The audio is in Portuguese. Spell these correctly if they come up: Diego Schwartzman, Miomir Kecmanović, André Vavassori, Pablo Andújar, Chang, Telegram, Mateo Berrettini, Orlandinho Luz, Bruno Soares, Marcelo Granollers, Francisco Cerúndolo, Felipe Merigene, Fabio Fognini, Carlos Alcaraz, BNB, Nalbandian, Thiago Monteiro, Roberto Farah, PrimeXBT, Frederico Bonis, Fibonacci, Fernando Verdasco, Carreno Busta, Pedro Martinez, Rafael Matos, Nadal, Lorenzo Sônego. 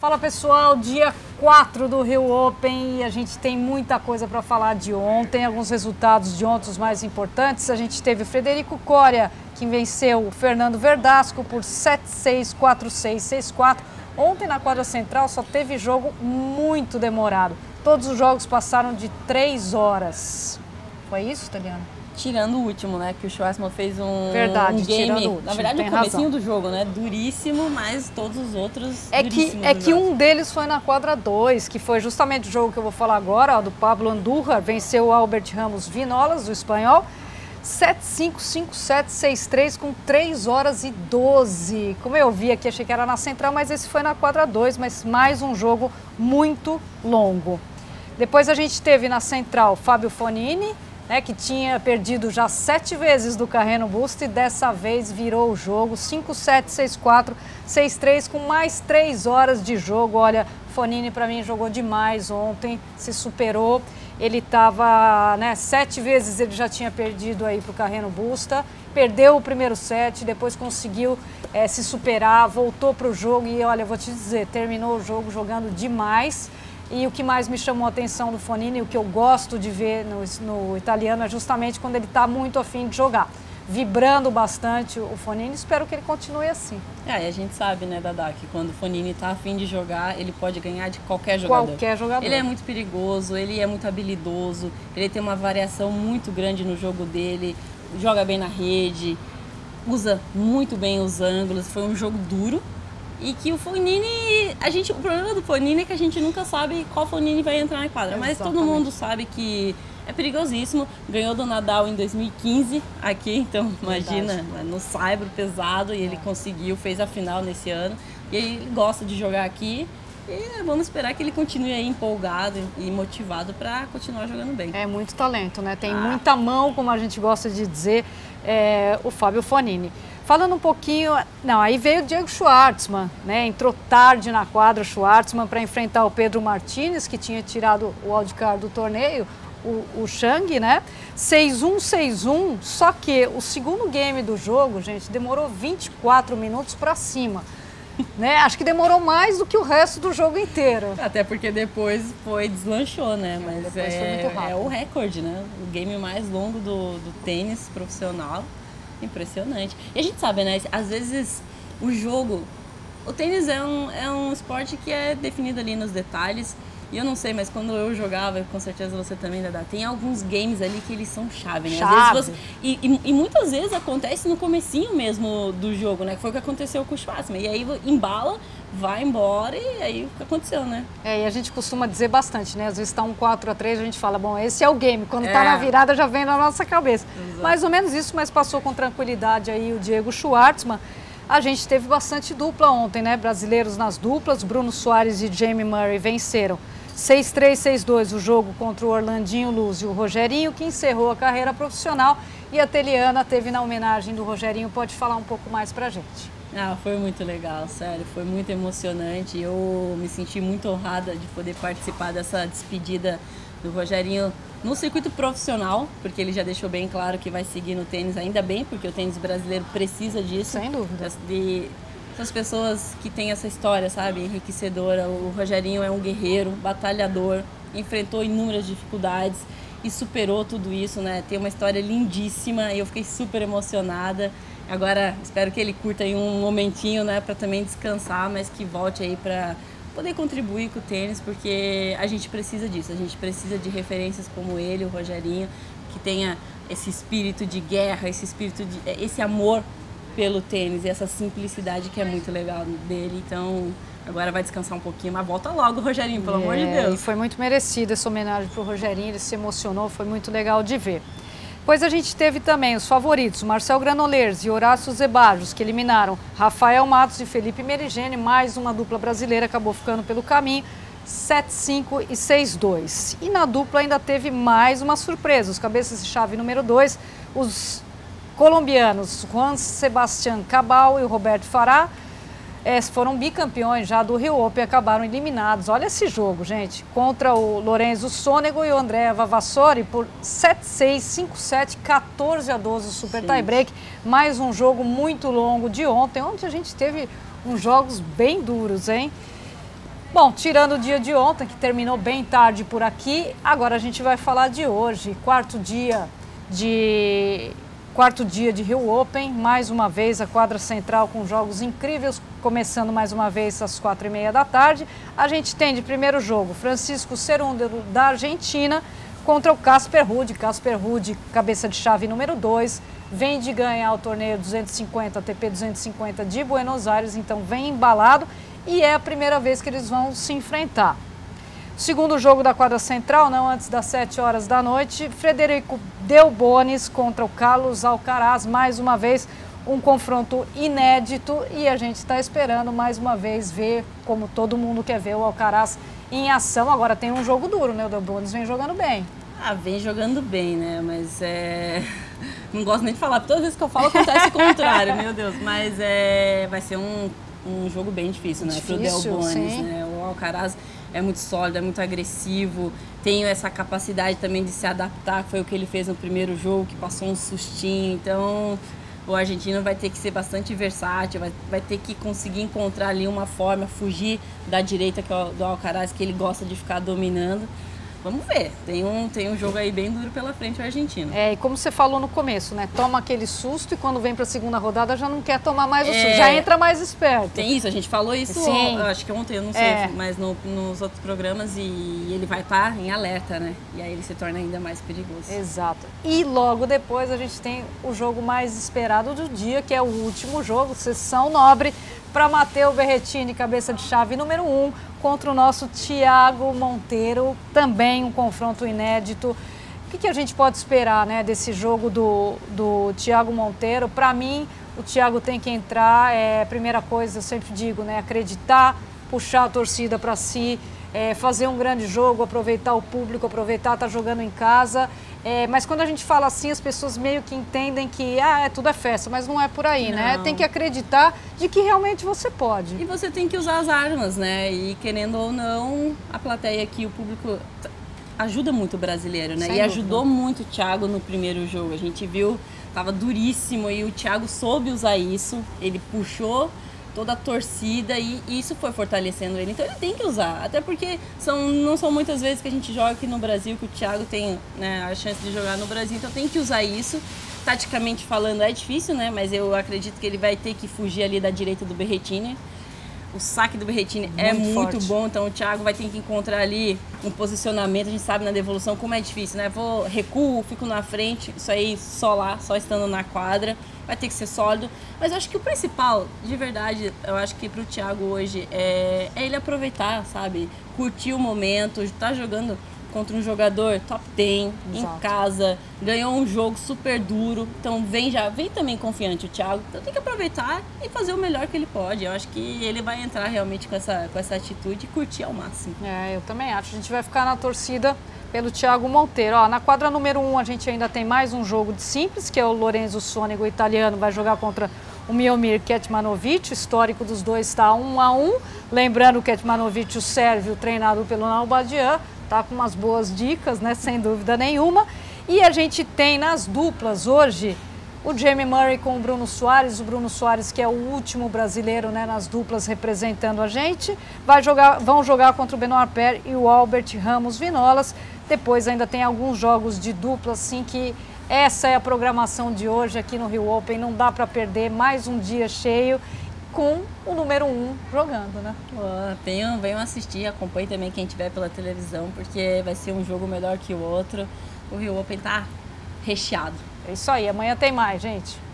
Fala pessoal, dia 4 do Rio Open e a gente tem muita coisa para falar de ontem, alguns resultados de ontem os mais importantes. A gente teve o Frederico Cória, que venceu o Fernando Verdasco por 7-6, 4-6, 6-4. Ontem na quadra central só teve jogo muito demorado. Todos os jogos passaram de 3 horas. Foi isso, Teliana? Tirando o último, né? Que o Schwartzman fez um game. Último, na verdade, o comecinho do jogo, né? Duríssimo, mas todos os outros É que um deles foi na quadra 2, que foi justamente o jogo que eu vou falar agora, ó, do Pablo Andújar. Venceu o Albert Ramos Vinolas, do espanhol. 7-5, 5-7, 6-3, com 3 horas e 12. Como eu vi aqui, achei que era na central, mas esse foi na quadra 2, mas mais um jogo muito longo. Depois a gente teve na central Fabio Fognini, né, que tinha perdido já 7 vezes do Carreno Busta e dessa vez virou o jogo, 5-7, 6-4, 6-3, com mais 3 horas de jogo. Olha, Fognini para mim jogou demais ontem, se superou. Ele estava, né, 7 vezes ele já tinha perdido aí para o Carreno Busta, perdeu o primeiro set, depois conseguiu se superar, voltou para o jogo e olha, vou te dizer, terminou o jogo jogando demais. E o que mais me chamou a atenção do Fognini, o que eu gosto de ver no italiano, é justamente quando ele está muito afim de jogar. Vibrando bastante o Fognini, espero que ele continue assim. É, e a gente sabe, né, Dadá, que quando o Fognini está afim de jogar, ele pode ganhar de qualquer jogador. Qualquer jogador. Ele é muito perigoso, ele é muito habilidoso, ele tem uma variação muito grande no jogo dele, joga bem na rede, usa muito bem os ângulos, foi um jogo duro. E que o Fognini, o problema do Fognini é que a gente nunca sabe qual Fognini vai entrar na quadra. Exatamente. Mas todo mundo sabe que é perigosíssimo. Ganhou do Nadal em 2015 aqui, então imagina, verdade, no saibro pesado. E ele conseguiu, fez a final nesse ano. E ele gosta de jogar aqui. E vamos esperar que ele continue aí empolgado e motivado para continuar jogando bem. É muito talento, né? Tem muita mão, como a gente gosta de dizer, o Fábio Fognini. Falando um pouquinho, não, aí veio o Diego Schwartzman, né? Entrou tarde na quadra, Schwartzman, para enfrentar o Pedro Martinez, que tinha tirado o wildcard do torneio, o Chang, né? 6-1, 6-1, só que o segundo game do jogo, gente, demorou 24 minutos para cima. Né? Acho que demorou mais do que o resto do jogo inteiro. Até porque depois deslanchou, né? Mas foi o recorde, né? O game mais longo do tênis profissional. Impressionante. E a gente sabe, né? Às vezes o tênis é um esporte que é definido ali nos detalhes. E eu não sei, mas quando eu jogava, com certeza você também, Dadá, tem alguns games ali que eles são chave, né? Chave. Às vezes e muitas vezes acontece no comecinho mesmo do jogo, né? Que foi o que aconteceu com o Schwartzman. E aí embala, vai embora e aí aconteceu, né? É, e a gente costuma dizer bastante, né? Às vezes tá um 4-3, a gente fala, bom, esse é o game. Quando tá na virada já vem na nossa cabeça. Exato. Mais ou menos isso, mas passou com tranquilidade aí o Diego Schwartzman. A gente teve bastante dupla ontem, né? Brasileiros nas duplas, Bruno Soares e Jamie Murray venceram 6-3, 6-2 o jogo contra o Orlandinho Luz e o Rogerinho, que encerrou a carreira profissional. E a Teliana teve na homenagem do Rogerinho. Pode falar um pouco mais pra gente. Ah, foi muito legal, sério. Foi muito emocionante. Eu me senti muito honrada de poder participar dessa despedida do Rogerinho no circuito profissional, porque ele já deixou bem claro que vai seguir no tênis, ainda bem, porque o tênis brasileiro precisa disso. Sem dúvida. As pessoas que têm essa história, sabe, enriquecedora. O Rogerinho é um guerreiro, batalhador, enfrentou inúmeras dificuldades e superou tudo isso, né? Tem uma história lindíssima e eu fiquei super emocionada. Agora espero que ele curta aí um momentinho, né, para também descansar, mas que volte aí para poder contribuir com o tênis, porque a gente precisa disso, a gente precisa de referências como ele, o Rogerinho, que tenha esse espírito de guerra, esse amor pelo tênis e essa simplicidade que é muito legal dele. Então agora vai descansar um pouquinho, mas volta logo, Rogerinho, pelo amor de Deus. E foi muito merecida essa homenagem para o Rogerinho, ele se emocionou, foi muito legal de ver. Pois a gente teve também os favoritos, Marcelo Granollers e Horacio Zeballos, que eliminaram Rafael Matos e Felipe Merigene, mais uma dupla brasileira acabou ficando pelo caminho, 7-5 e 6-2. E na dupla ainda teve mais uma surpresa, os cabeças de chave número 2, os colombianos Juan Sebastián Cabal e o Roberto Farah foram bicampeões já do Rio Open e acabaram eliminados. Olha esse jogo, gente, contra o Lorenzo Sônego e o André Vavassori por 7-6, 5-7, 14-12 super tie-break. Mais um jogo muito longo de ontem, onde a gente teve uns jogos bem duros, hein? Bom, tirando o dia de ontem, que terminou bem tarde por aqui, agora a gente vai falar de hoje, quarto dia de Rio Open, mais uma vez a quadra central com jogos incríveis, começando mais uma vez às 16h30. A gente tem de primeiro jogo Francisco Cerúndolo da Argentina contra o Casper Ruud. Casper Ruud, cabeça de chave número 2, vem de ganhar o torneio 250, ATP 250 de Buenos Aires, então vem embalado. E é a primeira vez que eles vão se enfrentar. Segundo jogo da quadra central, não antes das 19h, Frederico Bonis contra o Carlos Alcaraz. Mais uma vez, um confronto inédito e a gente está esperando mais uma vez ver, como todo mundo quer ver, o Alcaraz em ação. Agora tem um jogo duro, né? O Del Bonis vem jogando bem. Ah, vem jogando bem, né? Mas é... não gosto nem de falar. Todas as vezes que eu falo, acontece o contrário, meu Deus. Mas é... vai ser um jogo bem difícil, né? Pro Del Bonis, né? O Alcaraz é muito sólido, é muito agressivo, tem essa capacidade também de se adaptar, foi o que ele fez no primeiro jogo, que passou um sustinho. Então, o argentino vai ter que ser bastante versátil, vai ter que conseguir encontrar ali uma forma, fugir da direita do Alcaraz, que ele gosta de ficar dominando. Vamos ver, tem um jogo aí bem duro pela frente o argentino. É, e como você falou no começo, né? Toma aquele susto e quando vem para a segunda rodada já não quer tomar mais o susto, já entra mais esperto. Tem isso, a gente falou isso, acho que ontem, eu não sei, mas nos outros programas, e ele vai estar em alerta, né? E aí ele se torna ainda mais perigoso. Exato. E logo depois a gente tem o jogo mais esperado do dia, que é o último jogo, sessão nobre, para Mateo Berrettini, cabeça de chave número 1, contra o nosso Thiago Monteiro, também um confronto inédito. O que a gente pode esperar, né, desse jogo do Thiago Monteiro? Para mim, o Thiago tem que entrar, primeira coisa, eu sempre digo, né, acreditar, puxar a torcida para si, fazer um grande jogo, aproveitar o público, aproveitar estar jogando em casa. Mas quando a gente fala assim, as pessoas meio que entendem que tudo é festa, mas não é por aí, não, né? Tem que acreditar de que realmente você pode. E você tem que usar as armas, né? E querendo ou não, a plateia aqui, o público ajuda muito o brasileiro, né? Sem dúvida. Ajudou muito o Thiago no primeiro jogo. A gente viu, tava duríssimo e o Thiago soube usar isso, ele puxou toda a torcida e isso foi fortalecendo ele, então ele tem que usar, até porque não são muitas vezes que a gente joga aqui no Brasil, que o Thiago tem, né, a chance de jogar no Brasil, então tem que usar isso. Taticamente falando é difícil, né, mas eu acredito que ele vai ter que fugir ali da direita do Berrettini. O saque do Berrettini é muito bom, então o Thiago vai ter que encontrar ali um posicionamento. A gente sabe na devolução como é difícil, né? Recuo, fico na frente, isso aí só lá, só estando na quadra. Vai ter que ser sólido. Mas eu acho que o principal, de verdade, eu acho que pro Thiago hoje é ele aproveitar, sabe? Curtir o momento, tá jogando contra um jogador top 10, exato, em casa, ganhou um jogo super duro, então vem também confiante o Thiago, então tem que aproveitar e fazer o melhor que ele pode. Eu acho que ele vai entrar realmente com essa atitude e curtir ao máximo. Eu também acho, a gente vai ficar na torcida pelo Thiago Monteiro. Ó, na quadra número 1 a gente ainda tem mais um jogo de simples, que é o Lorenzo Sônego, italiano, vai jogar contra o Miomir Kecmanović. O histórico dos dois está 1-1, lembrando que Kecmanović, o sérvio, treinado pelo Nalbandian, tá com umas boas dicas, né? Sem dúvida nenhuma. E a gente tem nas duplas hoje o Jamie Murray com o Bruno Soares. O Bruno Soares, que é o último brasileiro, né, nas duplas representando a gente, vão jogar contra o Benoît Paire e o Albert Ramos Vinolas. Depois ainda tem alguns jogos de dupla, assim, que essa é a programação de hoje aqui no Rio Open. Não dá para perder, mais um dia cheio, com o número 1 jogando, né? Venham assistir, acompanhe também quem tiver pela televisão, porque vai ser um jogo melhor que o outro. O Rio Open tá recheado. É isso aí, amanhã tem mais, gente.